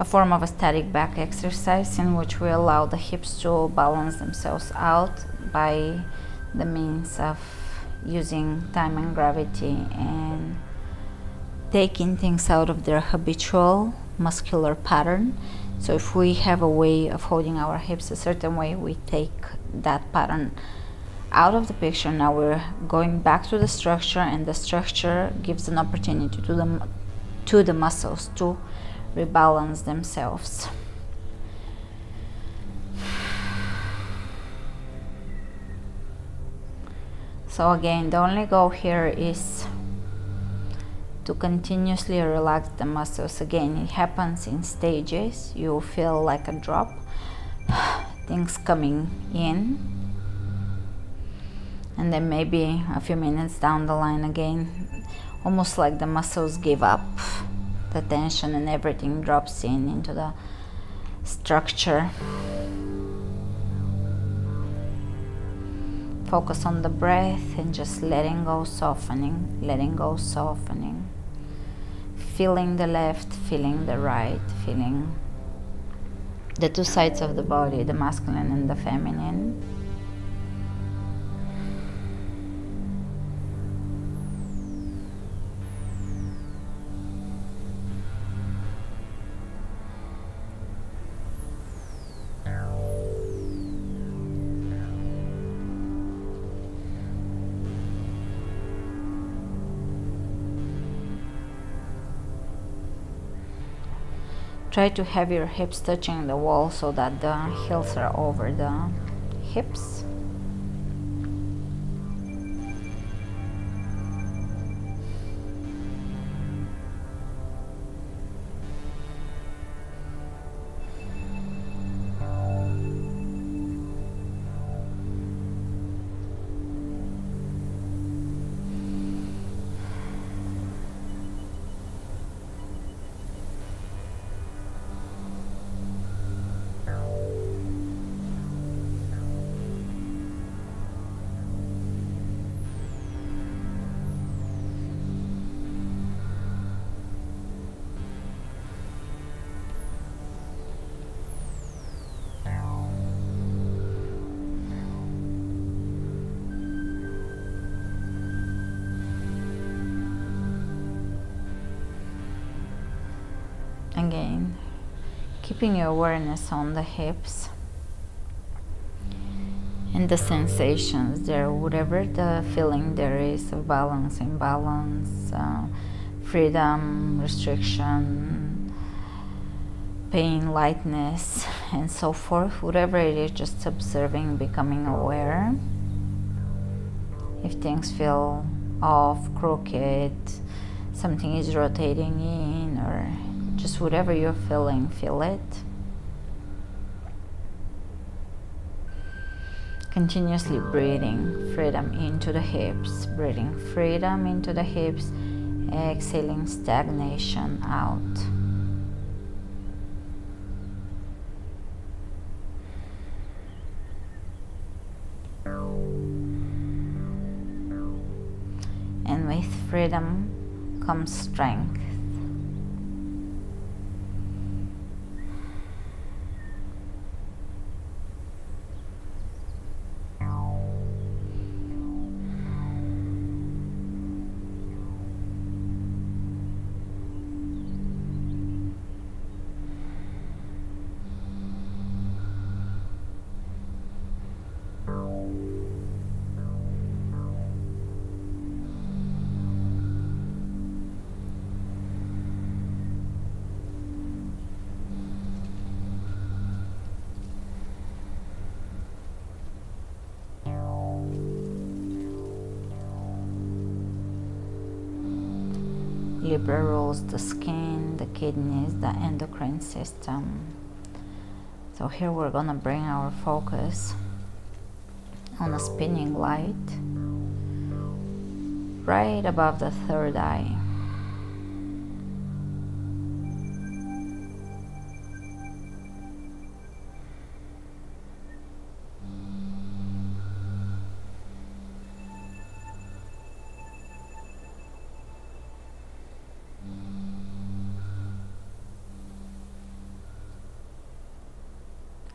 a form of a static back exercise in which we allow the hips to balance themselves out by the means of using time and gravity and taking things out of their habitual muscular pattern. So if we have a way of holding our hips a certain way, we take that pattern out of the picture. Now we're going back to the structure, and the structure gives an opportunity to the muscles to rebalance themselves. So again, the only goal here is to continuously relax the muscles. Again, it happens in stages. You feel like a drop, things coming in, and then maybe a few minutes down the line, again, almost like the muscles give up the tension and everything drops in into the structure. Focus on the breath and just letting go, softening, letting go, softening. Feeling the left, feeling the right, feeling the two sides of the body, the masculine and the feminine. Try to have your hips touching the wall so that the heels are over the hips. Again, keeping your awareness on the hips and the sensations there, whatever the feeling there is of balance, imbalance, freedom, restriction, pain, lightness, and so forth. Whatever it is, just observing, becoming aware. If things feel off, crooked, something is rotating in, or just whatever you're feeling, feel it. Continuously breathing freedom into the hips, breathing freedom into the hips, exhaling stagnation out. And with freedom comes strength. Libra rules the skin, the kidneys, the endocrine system. So here we're gonna bring our focus on a spinning light. right above the third eye.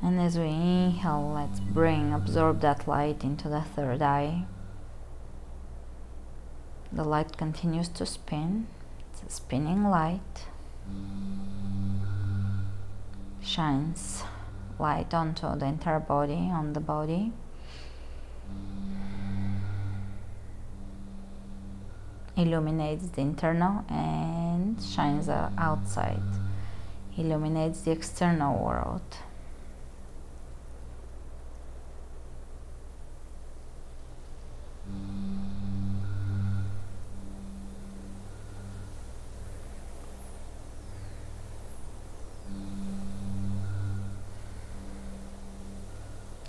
And as we inhale, let's absorb that light into the third eye. The light continues to spin. It's a spinning light. Shines light onto the entire body, on the body. Illuminates the internal and shines outside. Illuminates the external world.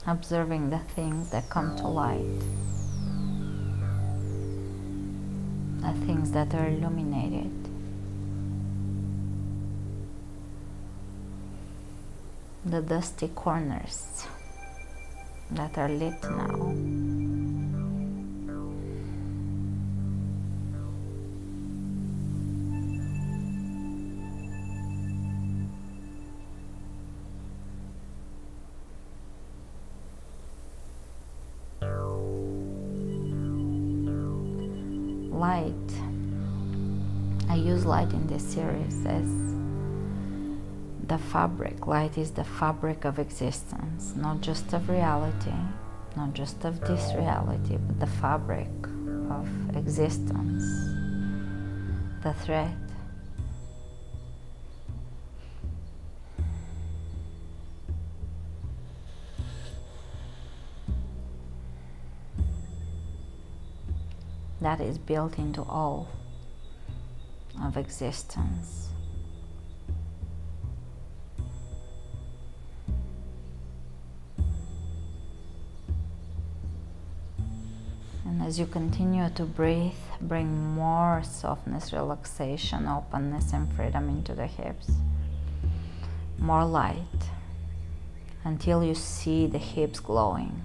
Observing the things that come to light, the things that are illuminated. The dusty corners that are lit now. Light. I use light in this series as the fabric. Light is the fabric of existence, not just of reality, not just of this reality, but the fabric of existence, the thread. That is built into all of existence. And as you continue to breathe, bring more softness, relaxation, openness, and freedom into the hips. More light until you see the hips glowing.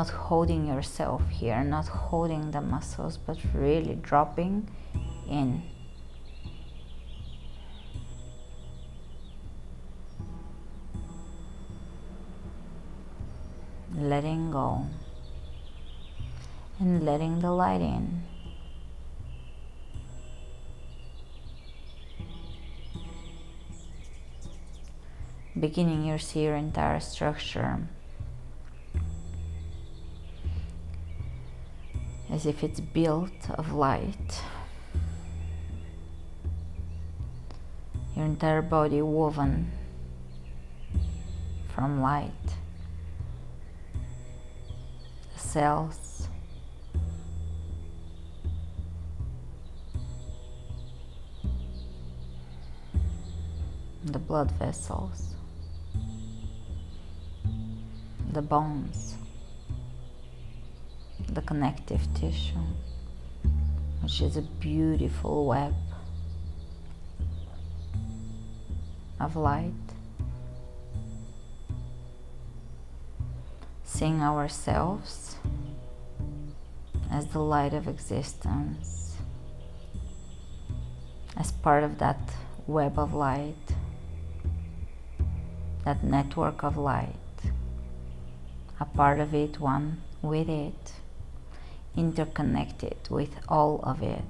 Not holding yourself here, not holding the muscles, but really dropping in. Letting go and letting the light in. Beginning, you see your entire structure. As if it's built of light. Your entire body woven from light. The cells. The blood vessels. The bones. The connective tissue, which is a beautiful web of light. Seeing ourselves as the light of existence, as part of that web of light, that network of light, a part of it, one with it. Interconnected with all of it.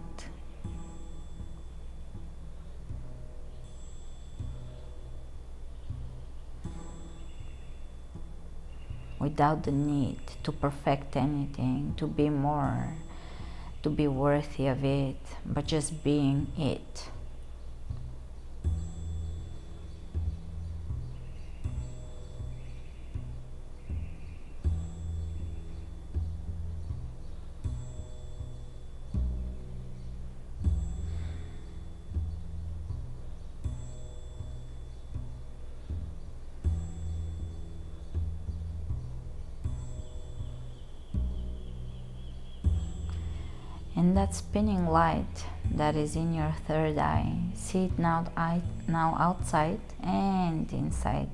Without the need to perfect anything, to be more, to be worthy of it, but just being it. In that spinning light that is in your third eye, see it now outside and inside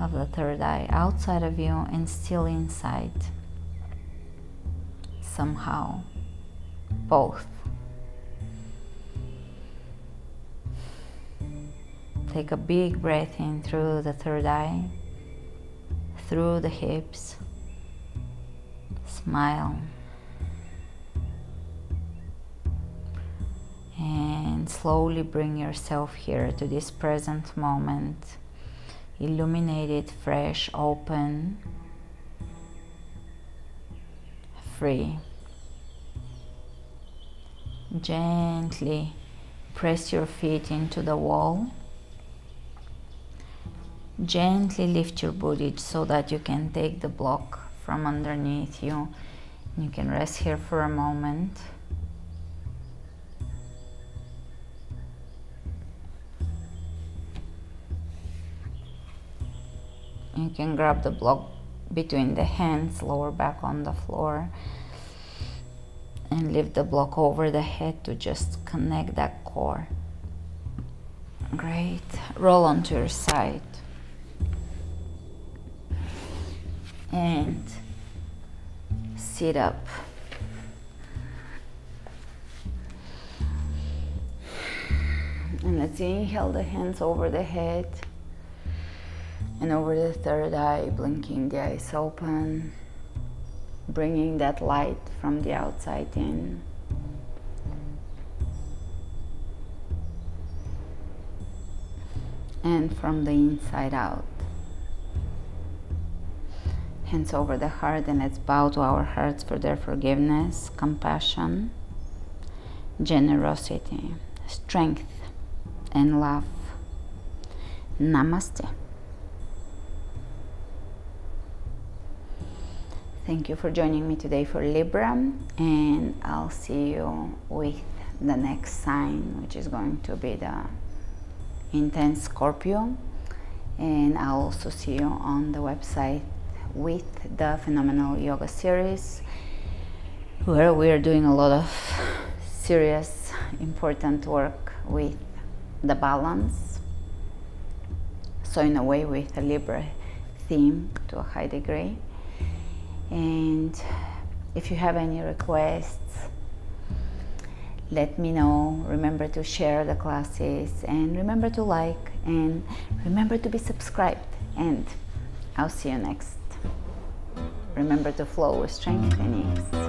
of the third eye, outside of you and still inside, somehow, both. Take a big breath in through the third eye, through the hips, smile. And slowly bring yourself here to this present moment, illuminated, fresh, open, free. Gently press your feet into the wall. Gently lift your body so that you can take the block from underneath you. You can rest here for a moment. You can grab the block between the hands, lower back on the floor, and lift the block over the head to just connect that core. Great. Roll onto your side. And sit up. And let's inhale the hands over the head. And over the third eye, blinking the eyes open, bringing that light from the outside in. And from the inside out. Hands over the heart, and let's bow to our hearts for their forgiveness, compassion, generosity, strength, and love. Namaste. Thank you for joining me today for Libra, and I'll see you with the next sign, which is going to be the intense Scorpio, and I'll also see you on the website with the Phenomenal Yoga series, where we're doing a lot of serious, important work with the balance, so in a way with a Libra theme to a high degree. And if you have any requests, let me know. Remember to share the classes, and remember to like, and remember to be subscribed, and I'll see you next. Remember to flow with strength and ease.